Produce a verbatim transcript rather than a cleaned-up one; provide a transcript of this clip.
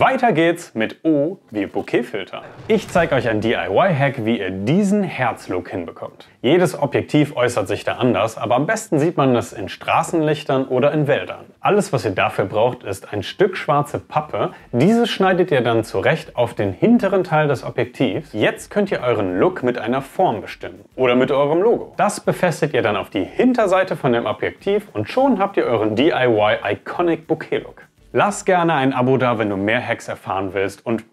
Weiter geht's mit O wie Bouquetfilter. Ich zeige euch ein D I Y-Hack, wie ihr diesen Herzlook hinbekommt. Jedes Objektiv äußert sich da anders, aber am besten sieht man es in Straßenlichtern oder in Wäldern. Alles, was ihr dafür braucht, ist ein Stück schwarze Pappe. Dieses schneidet ihr dann zurecht auf den hinteren Teil des Objektivs. Jetzt könnt ihr euren Look mit einer Form bestimmen oder mit eurem Logo. Das befestigt ihr dann auf die Hinterseite von dem Objektiv und schon habt ihr euren D I Y Iconic Bouquet Look. Lass gerne ein Abo da, wenn du mehr Hacks erfahren willst, und